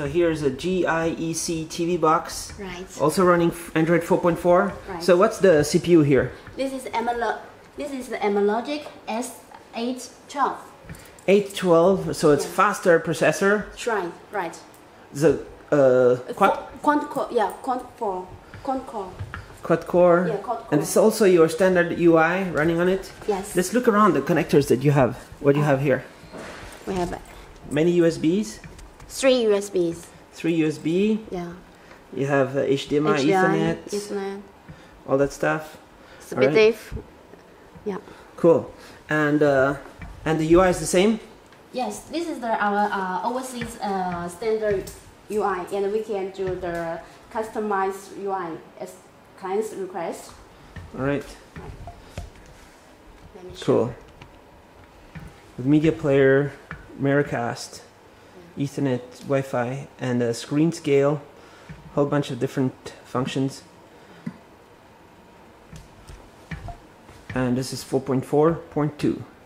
So here's a GIEC TV box, right? Also running Android 4.4. Right. So what's the CPU here? This is the AMLogic S812. 812, so it's faster processor. Right, right. The quad core. Yeah, quad core. And it's also your standard UI running on it. Yes. Let's look around the connectors that you have. What do you have here? We have many USBs. 3 USBs. 3 USB. Yeah. You have HDMI, Ethernet, all that stuff. SpeedDAV. Yeah. Cool. And the UI is the same? Yes, this is our overseas standard UI, and we can do the customized UI as clients request. All right. Let me show. With media player, Miracast, Ethernet, Wi-Fi, and a screen scale, a whole bunch of different functions. And this is 4.4.2.